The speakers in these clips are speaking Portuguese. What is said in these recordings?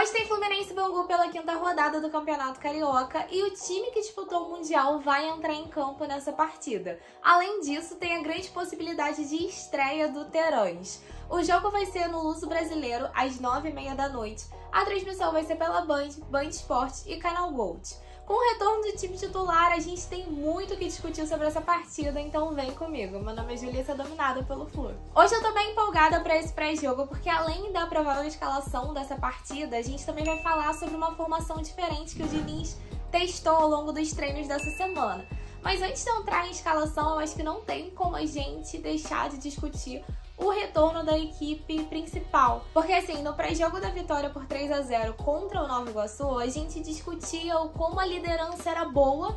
Hoje tem Fluminense e Bangu pela quinta rodada do Campeonato Carioca e o time que disputou o Mundial vai entrar em campo nessa partida. Além disso, tem a grande possibilidade de estreia do Terans. O jogo vai ser no Luso-Brasileiro às 9h30 da noite. A transmissão vai ser pela Band, Band Esporte e Canal Gold. Com o retorno do time titular, a gente tem muito o que discutir sobre essa partida, então vem comigo. Meu nome é Julissa, dominada pelo Flu. Hoje eu tô bem empolgada pra esse pré-jogo, porque além da provável escalação dessa partida, a gente também vai falar sobre uma formação diferente que o Diniz testou ao longo dos treinos dessa semana. Mas antes de entrar em escalação, eu acho que não tem como a gente deixar de discutir o retorno da equipe principal. Porque assim, no pré-jogo da vitória por 3x0 contra o Nova Iguaçu, a gente discutia como a liderança era boa,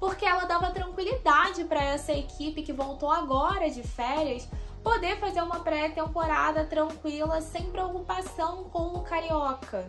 porque ela dava tranquilidade para essa equipe que voltou agora de férias, poder fazer uma pré-temporada tranquila, sem preocupação com o Carioca.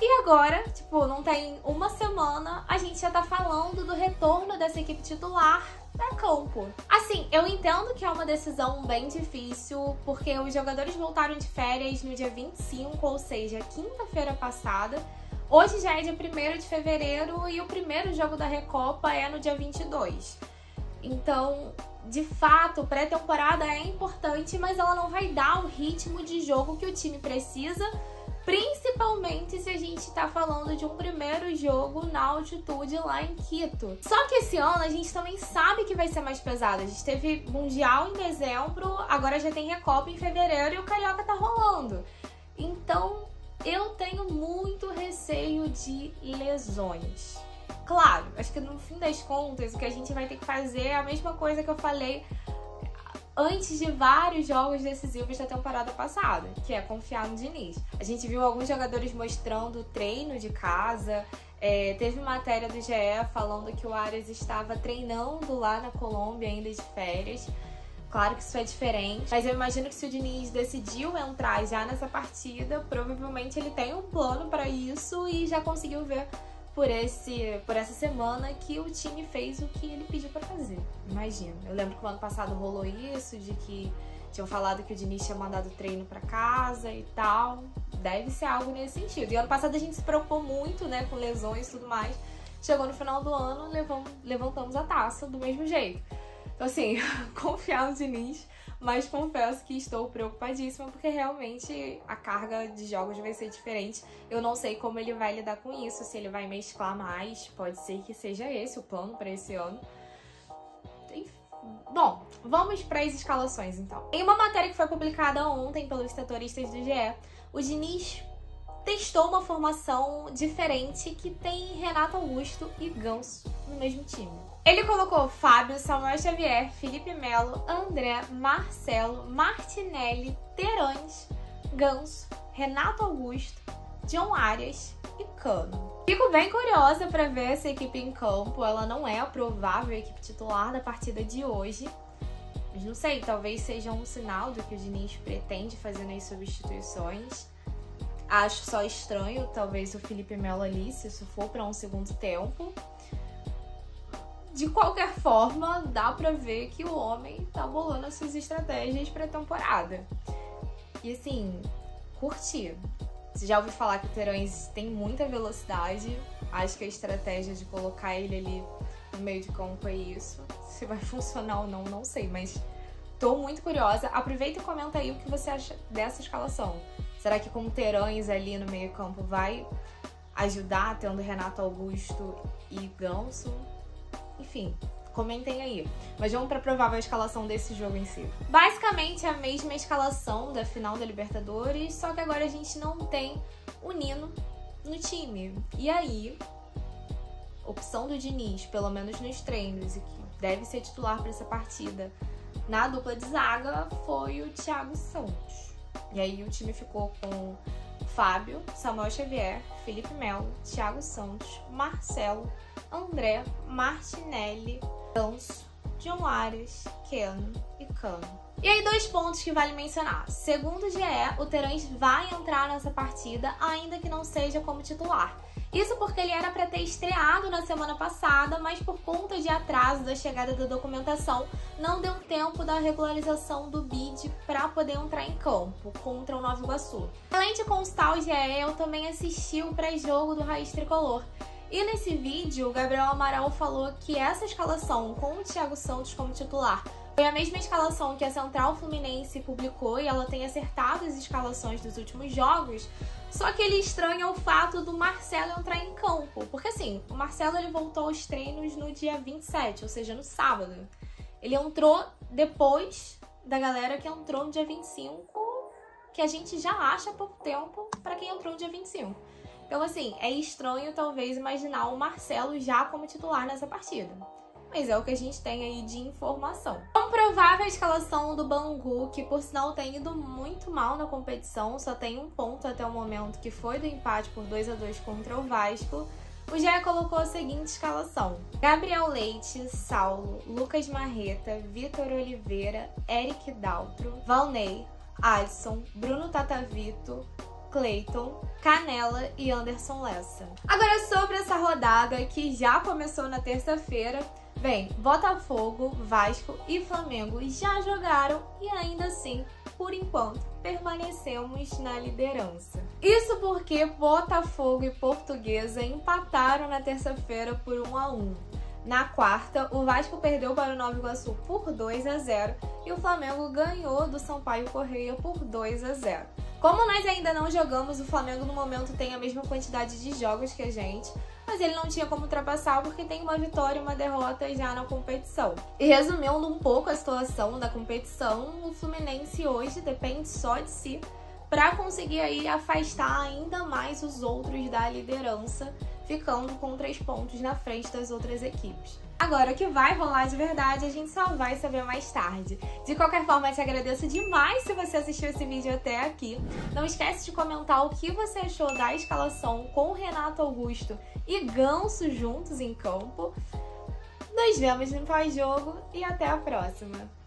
E agora, tipo, não tem uma semana, a gente já tá falando do retorno dessa equipe titular pra campo. Assim, eu entendo que é uma decisão bem difícil, porque os jogadores voltaram de férias no dia 25, ou seja, quinta-feira passada. Hoje já é dia 1º de fevereiro e o primeiro jogo da Recopa é no dia 22. Então, de fato, pré-temporada é importante, mas ela não vai dar o ritmo de jogo que o time precisa, principalmente se a gente tá falando de um primeiro jogo na altitude lá em Quito. Só que esse ano a gente também sabe que vai ser mais pesado. A gente teve Mundial em dezembro, agora já tem Recopa em fevereiro e o Carioca tá rolando. Então eu tenho muito receio de lesões. Claro, acho que no fim das contas o que a gente vai ter que fazer é a mesma coisa que eu falei antes de vários jogos decisivos da temporada passada, que é confiar no Diniz. A gente viu alguns jogadores mostrando treino de casa, teve matéria do GE falando que o Arias estava treinando lá na Colômbia ainda de férias. Claro que isso é diferente, mas eu imagino que se o Diniz decidiu entrar já nessa partida, provavelmente ele tem um plano para isso e já conseguiu ver por essa semana que o time fez o que ele pediu pra fazer. Imagina. Eu lembro que o ano passado rolou isso, de que tinham falado que o Diniz tinha mandado treino pra casa e tal. Deve ser algo nesse sentido. E ano passado a gente se preocupou muito, né, com lesões e tudo mais. Chegou no final do ano, levantamos a taça do mesmo jeito. Então assim, confiar no Diniz, mas confesso que estou preocupadíssima porque realmente a carga de jogos vai ser diferente. Eu não sei como ele vai lidar com isso, se ele vai mesclar mais, pode ser que seja esse o plano para esse ano. Bom, vamos para as escalações então. Em uma matéria que foi publicada ontem pelos setoristas do GE, o Diniz testou uma formação diferente que tem Renato Augusto e Ganso no mesmo time. Ele colocou Fábio, Samuel Xavier, Felipe Melo, André, Marcelo, Martinelli, Terans, Ganso, Renato Augusto, John Arias e Cano. Fico bem curiosa para ver essa equipe em campo. Ela não é a provável equipe titular da partida de hoje. Mas não sei, talvez seja um sinal do que o Diniz pretende fazer nas substituições. Acho só estranho, talvez, o Felipe Melo ali, se isso for para um segundo tempo. De qualquer forma, dá pra ver que o homem tá bolando as suas estratégias pra temporada. E assim, curti. Você já ouviu falar que o Terans tem muita velocidade. Acho que a estratégia de colocar ele ali no meio de campo é isso. Se vai funcionar ou não, não sei, mas tô muito curiosa. Aproveita e comenta aí o que você acha dessa escalação. Será que com o Terans ali no meio campo vai ajudar, tendo Renato Augusto e Ganso? Enfim, comentem aí. Mas vamos para a provável escalação desse jogo em si. Basicamente a mesma escalação da final da Libertadores, só que agora a gente não tem o Nino no time. E aí, opção do Diniz, pelo menos nos treinos, e que deve ser titular para essa partida, na dupla de zaga, foi o Thiago Santos. E aí o time ficou com Fábio, Samuel Xavier, Felipe Melo, Thiago Santos, Marcelo, André, Martinelli, Ganso, John Arias, Keno e Cano. E aí, dois pontos que vale mencionar. Segundo o GE, o Terans vai entrar nessa partida, ainda que não seja como titular. Isso porque ele era para ter estreado na semana passada, mas por conta de atraso da chegada da documentação, não deu tempo da regularização do bid para poder entrar em campo contra o Nova Iguaçu. Além de constar o GE, eu também assisti o pré-jogo do Raiz Tricolor. E nesse vídeo, o Gabriel Amaral falou que essa escalação com o Thiago Santos como titular foi a mesma escalação que a Central Fluminense publicou e ela tem acertado as escalações dos últimos jogos, só que ele estranha o fato do Marcelo entrar em campo, porque assim, o Marcelo ele voltou aos treinos no dia 27, ou seja, no sábado. Ele entrou depois da galera que entrou no dia 25, que a gente já acha há pouco tempo para quem entrou no dia 25. Então assim, é estranho talvez imaginar o Marcelo já como titular nessa partida. Mas é o que a gente tem aí de informação. Comprovável a escalação do Bangu, que por sinal tem ido muito mal na competição, só tem um ponto até o momento, que foi do empate por 2x2 contra o Vasco. O GE colocou a seguinte escalação: Gabriel Leite, Saulo, Lucas Marreta, Vitor Oliveira, Eric Daltro, Valnei, Alisson, Bruno Tatavito, Cleiton, Canela e Anderson Lessa. Agora sobre essa rodada que já começou na terça-feira. Bem, Botafogo, Vasco e Flamengo já jogaram e ainda assim, por enquanto, permanecemos na liderança. Isso porque Botafogo e Portuguesa empataram na terça-feira por 1x1. Na quarta, o Vasco perdeu para o Nova Iguaçu por 2x0 e o Flamengo ganhou do Sampaio Correia por 2x0. Como nós ainda não jogamos, o Flamengo no momento tem a mesma quantidade de jogos que a gente, mas ele não tinha como ultrapassar porque tem uma vitória e uma derrota já na competição. E resumindo um pouco a situação da competição, o Fluminense hoje depende só de si para conseguir aí afastar ainda mais os outros da liderança, ficando com 3 pontos na frente das outras equipes. Agora, o que vai rolar de verdade, a gente só vai saber mais tarde. De qualquer forma, eu te agradeço demais se você assistiu esse vídeo até aqui. Não esquece de comentar o que você achou da escalação com o Renato Augusto e Ganso juntos em campo. Nos vemos no pós-jogo e até a próxima!